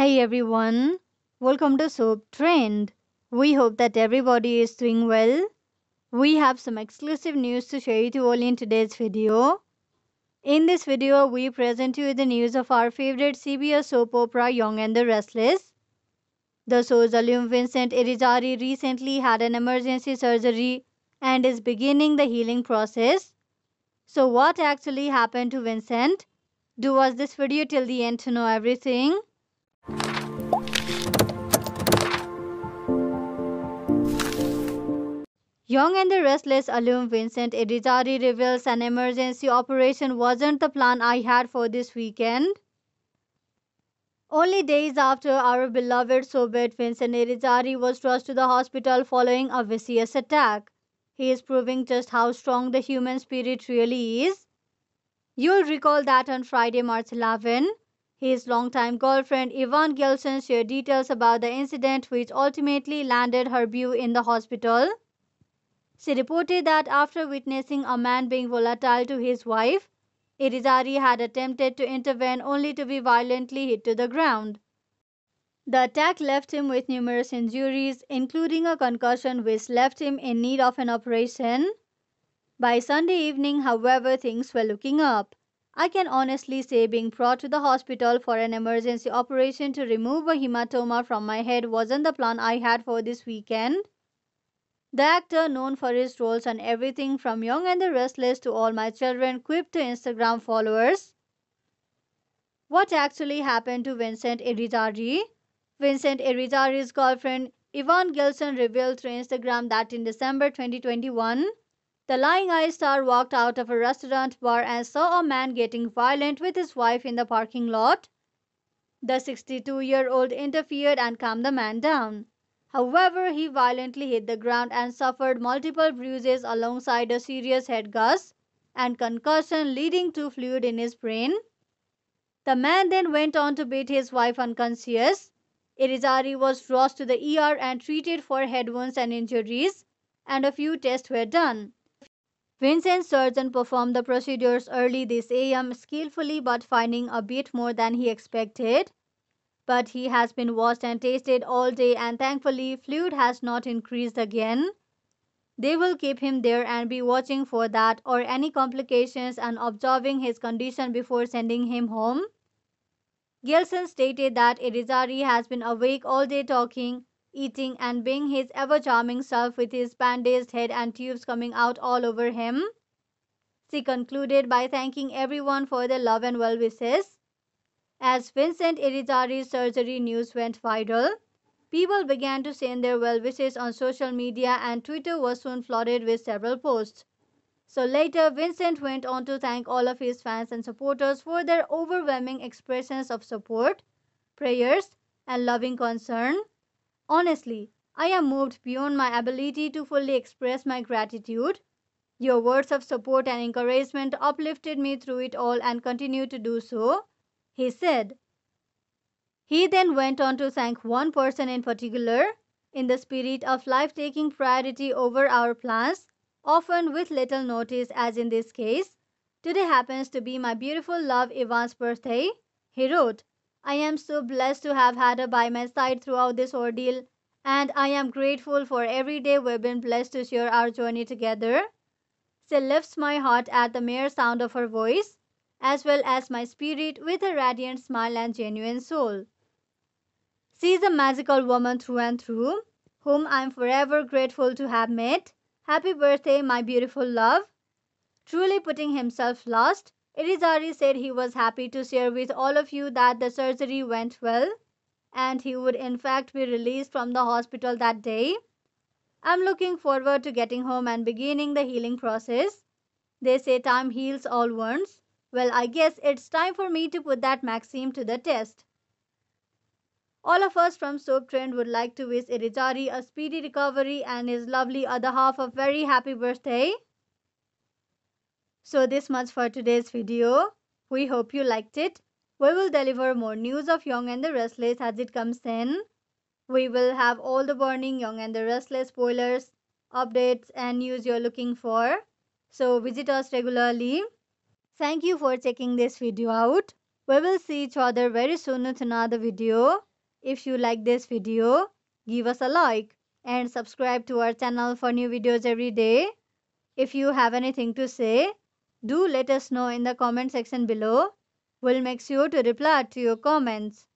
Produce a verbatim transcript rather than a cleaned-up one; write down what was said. Hey everyone, welcome to Soap Trend. We hope that everybody is doing well. We have some exclusive news to share you all in today's video. In this video, we present you the news of our favorite C B S soap opera Young and the Restless. The show's alum Vincent Irizarry recently had an emergency surgery and is beginning the healing process. So what actually happened to Vincent? Do watch this video till the end to know everything. Young and the Restless alum Vincent Irizarry reveals an emergency operation wasn't the plan I had for this weekend. Only days after our beloved soulmate Vincent Irizarry was rushed to the hospital following a vicious attack, he is proving just how strong the human spirit really is. You'll recall that on Friday, March eleventh, his longtime girlfriend Yvonne Gilson shared details about the incident which ultimately landed her beau in the hospital. She reported that after witnessing a man being volatile to his wife, Irizarry had attempted to intervene only to be violently hit to the ground. The attack left him with numerous injuries, including a concussion which left him in need of an operation. By Sunday evening, however, things were looking up. I can honestly say being brought to the hospital for an emergency operation to remove a hematoma from my head wasn't the plan I had for this weekend. The actor, known for his roles on everything from Young and the Restless to All My Children, quipped to Instagram followers. What actually happened to Vincent Irizarry? Vincent Irizarry's girlfriend Yvonne Gilson revealed through Instagram that in December twenty twenty-one, the Lying Eye star walked out of a restaurant bar and saw a man getting violent with his wife in the parking lot. The sixty-two-year-old interfered and calmed the man down. However, he violently hit the ground and suffered multiple bruises alongside a serious head gash and concussion leading to fluid in his brain. The man then went on to beat his wife unconscious. Irizarry was rushed to the E R and treated for head wounds and injuries, and a few tests were done. Vincent's surgeon performed the procedures early this A M skillfully but finding a bit more than he expected. But he has been washed and tasted all day and thankfully fluid has not increased again. They will keep him there and be watching for that or any complications and observing his condition before sending him home. Gilson stated that Irizarry has been awake all day talking, eating and being his ever-charming self with his bandaged head and tubes coming out all over him. She concluded by thanking everyone for their love and well wishes. As Vincent Irizarry's surgery news went viral, people began to send their well wishes on social media and Twitter was soon flooded with several posts. So later, Vincent went on to thank all of his fans and supporters for their overwhelming expressions of support, prayers, and loving concern. Honestly, I am moved beyond my ability to fully express my gratitude. Your words of support and encouragement uplifted me through it all and continue to do so, he said. He then went on to thank one person in particular. In the spirit of life taking priority over our plans, often with little notice as in this case, today happens to be my beautiful love Yvonne's birthday, he wrote. I am so blessed to have had her by my side throughout this ordeal and I am grateful for every day we've been blessed to share our journey together. She lifts my heart at the mere sound of her voice, as well as my spirit with a radiant smile and genuine soul. She is a magical woman through and through, whom I am forever grateful to have met. Happy birthday, my beautiful love. Truly putting himself last, Irizarry said he was happy to share with all of you that the surgery went well, and he would in fact be released from the hospital that day. I'm looking forward to getting home and beginning the healing process. They say time heals all wounds. Well, I guess it's time for me to put that maxim to the test. All of us from Soap Trend would like to wish Irizarry a speedy recovery and his lovely other half a very happy birthday. So this much for today's video. We hope you liked it. We will deliver more news of Young and the Restless as it comes in. We will have all the burning Young and the Restless spoilers, updates and news you're looking for. So visit us regularly. Thank you for checking this video out. We will see each other very soon with another video. If you like this video, give us a like and subscribe to our channel for new videos every day. If you have anything to say, do let us know in the comment section below. We'll make sure to reply to your comments.